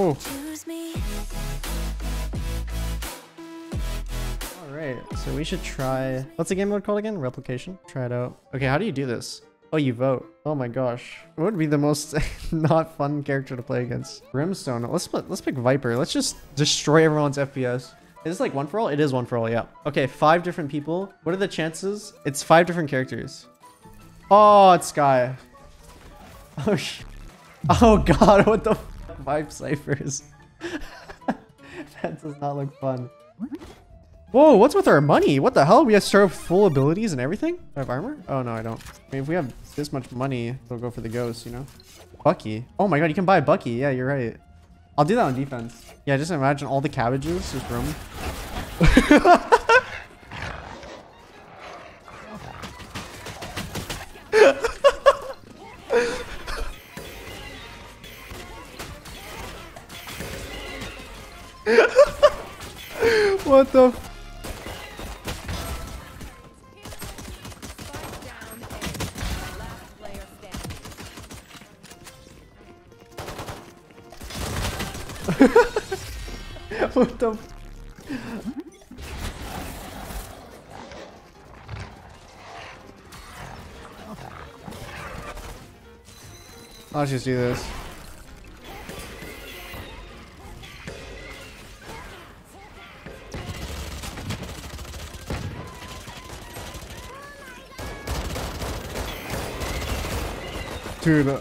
Oh. Alright, so we should try... What's the game mode called again? Replication? Try it out. Okay, how do you do this? Oh, you vote. Oh my gosh. What would be the most not fun character to play against? Brimstone. Let's pick Viper. Let's just destroy everyone's FPS. Is this like one for all? It is one for all, yeah. Okay, 5 different people. What are the chances? It's 5 different characters. Oh, it's Sky. Oh, oh god, what the f***? Vibe ciphers. That does not look fun. Whoa, what's with our money? What the hell? We have to start with full abilities and everything? Do I have armor? Oh, no, I don't. I mean, if we have this much money, we'll go for the ghost, you know? Bucky. Oh my god, you can buy a Bucky. Yeah, you're right. I'll do that on defense. Yeah, just imagine all the cabbages just roaming. What the f- What the f- I'll just do this. Dude.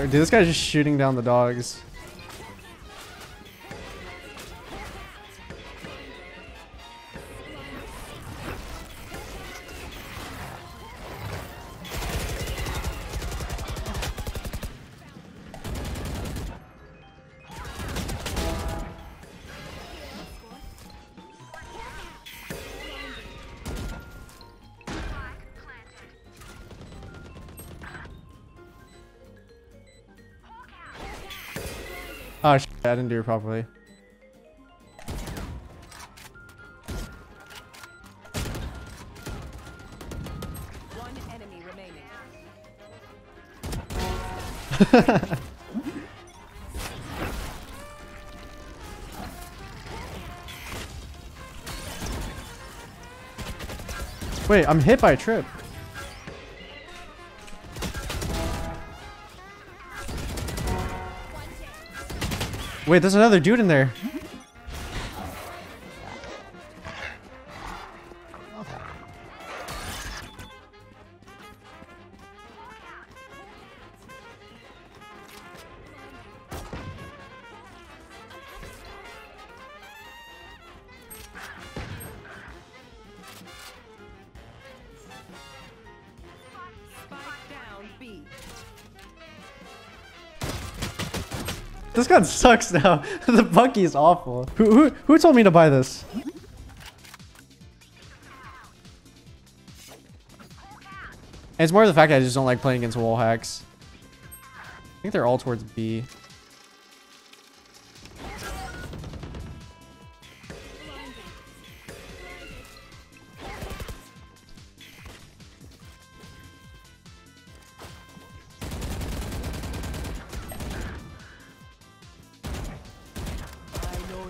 Dude, this guy's just shooting down the dogs. Oh shit, I didn't do it properly. One enemy remaining. Wait, I'm hit by a trip. Wait, there's another dude in there. This gun sucks now. The Bucky is awful. Who told me to buy this? And it's more the fact that I just don't like playing against wall hacks. I think they're all towards B.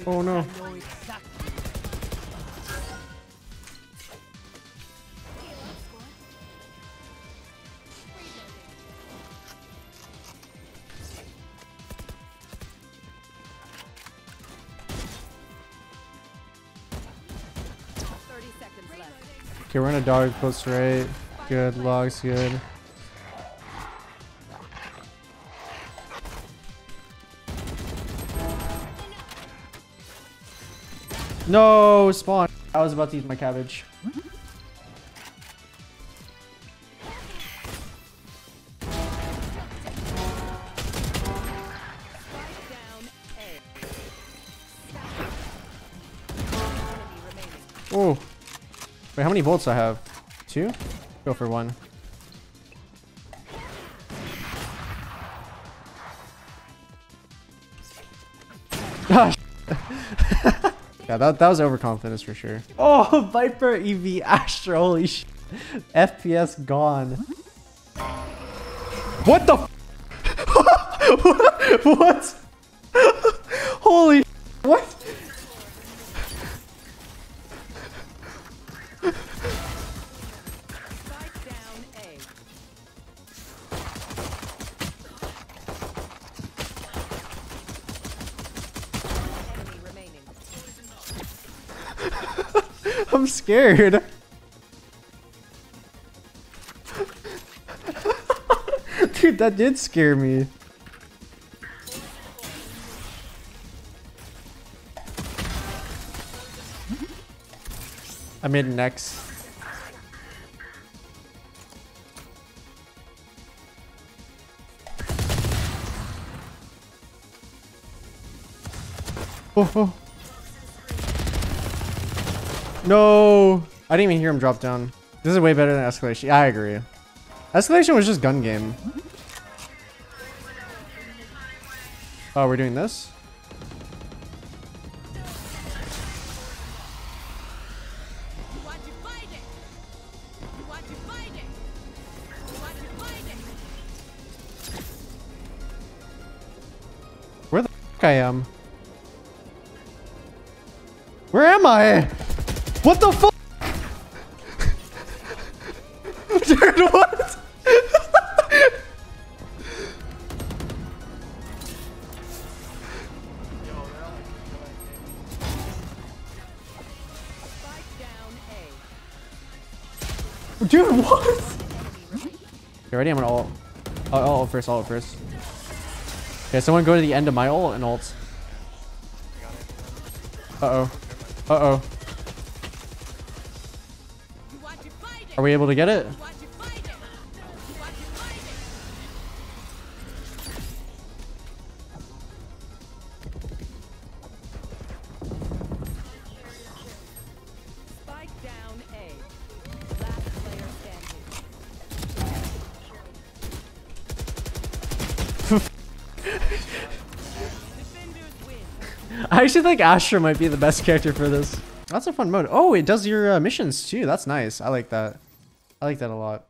Oh no. Okay, we're in a dog post right. Good, log's good. No spawn. I was about to eat my cabbage. Oh. Wait, how many bolts do I have? 2? Go for 1. Ah, Yeah, that was overconfidence for sure. Oh, Viper EV Astra, holy shit. FPS gone. What the f What? Holy what? I'm scared. Dude, that did scare me. I'm in next. Oh, oh. No, I didn't even hear him drop down. This is way better than Escalation. I agree. Escalation was just gun game. Oh, we're doing this? Where the fuck I am? Where am I? What the fuck? Dude, what? Dude, what? You ready? I'm gonna ult. I'll ult first, I'll ult first. Okay, someone go to the end of my ult and ult. Uh-oh. Uh-oh. Are we able to get it? Spike down A. Last player standing. Defenders win. I actually think Astra might be the best character for this. That's a fun mode. Oh, it does your missions too. That's nice. I like that. I like that a lot.